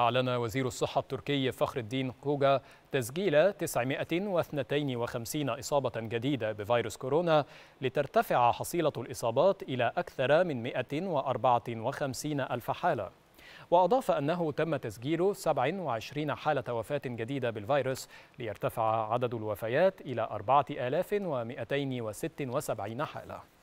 أعلن وزير الصحة التركي فخر الدين كوجا تسجيل 952 إصابة جديدة بفيروس كورونا، لترتفع حصيلة الإصابات إلى أكثر من 154 ألف حالة. وأضاف أنه تم تسجيل 27 حالة وفاة جديدة بالفيروس، ليرتفع عدد الوفيات إلى 4276 حالة.